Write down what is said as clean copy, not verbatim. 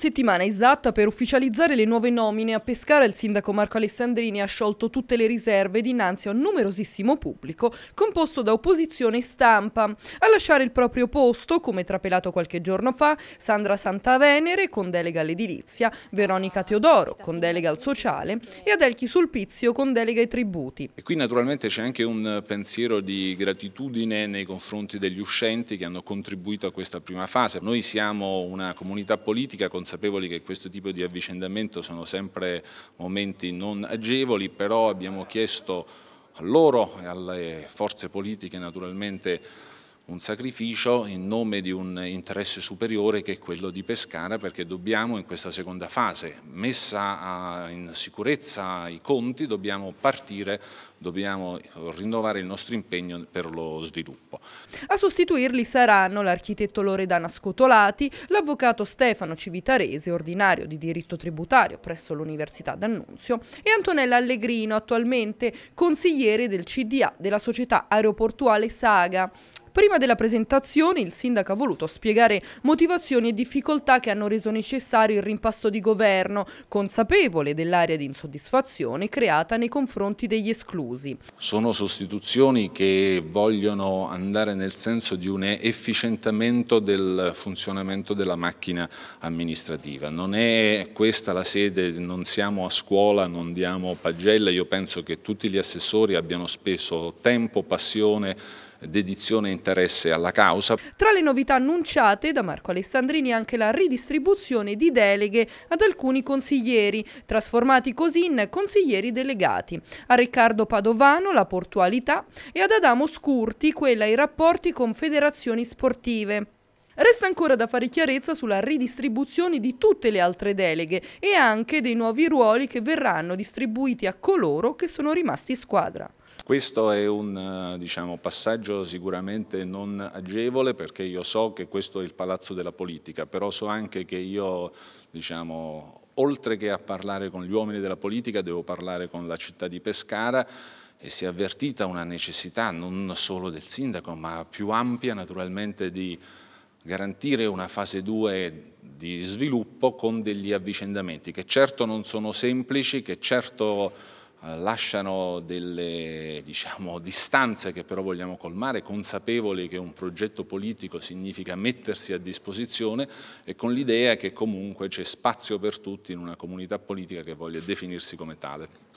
settimana esatta per ufficializzare le nuove nomine, a Pescara il sindaco Marco Alessandrini ha sciolto tutte le riserve dinanzi a un numerosissimo pubblico composto da opposizione e stampa. A lasciare il proprio posto, come trapelato qualche giorno fa, Sandra Santa Venere, con delega all'edilizia, Veronica Teodoro, con delega al sociale, e Adelchi Sulpizio, con delega ai tributi. E qui naturalmente c'è anche un pensiero di gratitudine nei confronti degli uscenti che hanno contribuito a questa prima fase. Noi siamo una comunità politica consapevoli che questo tipo di avvicendamento sono sempre momenti non agevoli, però abbiamo chiesto a loro e alle forze politiche naturalmente un sacrificio in nome di un interesse superiore che è quello di Pescara, perché dobbiamo in questa seconda fase, messa in sicurezza i conti, dobbiamo partire, dobbiamo rinnovare il nostro impegno per lo sviluppo. A sostituirli saranno l'architetto Loredana Scotolati, l'avvocato Stefano Civitarese, ordinario di diritto tributario presso l'Università d'Annunzio, e Antonella Allegrino, attualmente consigliere del CDA della società aeroportuale Saga. Prima della presentazione il sindaco ha voluto spiegare motivazioni e difficoltà che hanno reso necessario il rimpasto di governo, consapevole dell'area di insoddisfazione creata nei confronti degli esclusi. Sono sostituzioni che vogliono andare nel senso di un efficientamento del funzionamento della macchina amministrativa. Non è questa la sede, non siamo a scuola, non diamo pagelle. Io penso che tutti gli assessori abbiano speso tempo, passione, dedizione e interesse alla causa. Tra le novità annunciate da Marco Alessandrini anche la ridistribuzione di deleghe ad alcuni consiglieri, trasformati così in consiglieri delegati: a Riccardo Padovano la portualità e ad Adamo Scurti quella ai rapporti con federazioni sportive. Resta ancora da fare chiarezza sulla ridistribuzione di tutte le altre deleghe e anche dei nuovi ruoli che verranno distribuiti a coloro che sono rimasti in squadra. Questo è un, passaggio sicuramente non agevole, perché io so che questo è il palazzo della politica, però so anche che io, oltre che a parlare con gli uomini della politica, devo parlare con la città di Pescara, e si è avvertita una necessità non solo del sindaco, ma più ampia naturalmente di garantire una fase 2 di sviluppo con degli avvicendamenti che certo non sono semplici, che certo lasciano delle distanze che però vogliamo colmare, consapevoli che un progetto politico significa mettersi a disposizione e con l'idea che comunque c'è spazio per tutti in una comunità politica che voglia definirsi come tale.